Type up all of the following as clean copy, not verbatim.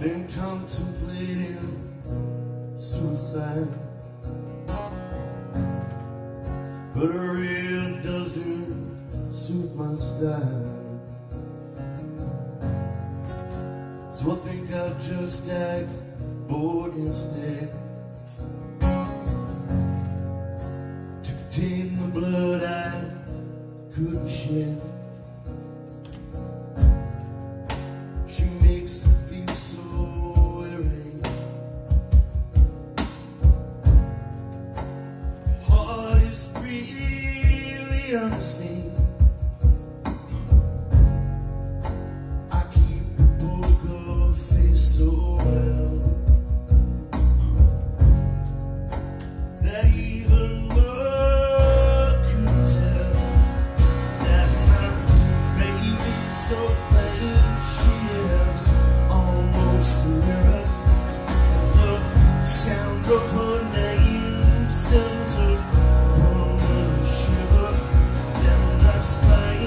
I've been contemplating suicide, but it really doesn't suit my style. So I think I'll just act bored instead, to contain the blood I couldn't shed. She makes me feel so weary, heart is really unstable. I keep the poker face so well that even more could tell that my baby's so plain. She is almost a mirror. The sound of her name sends her from a shiver down my spine, down my spine.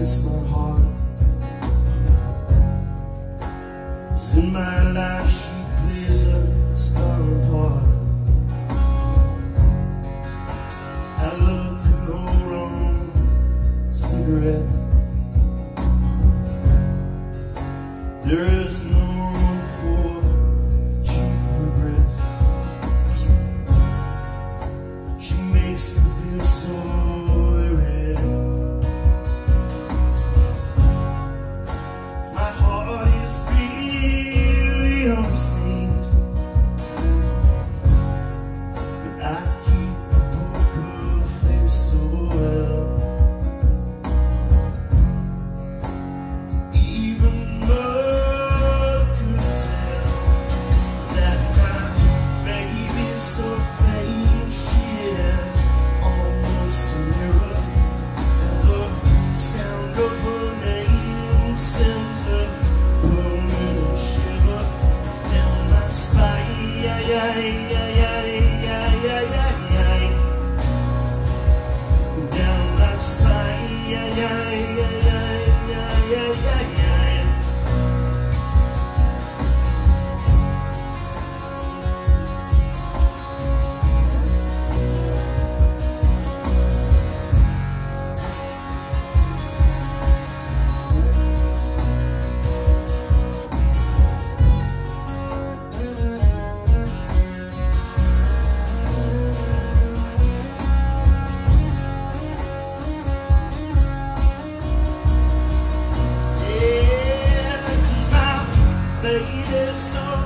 It's my heart, cause in my life she plays a starring part. I love her hold on cigarettes. There is no room for cheap regrets. She makes me feel so so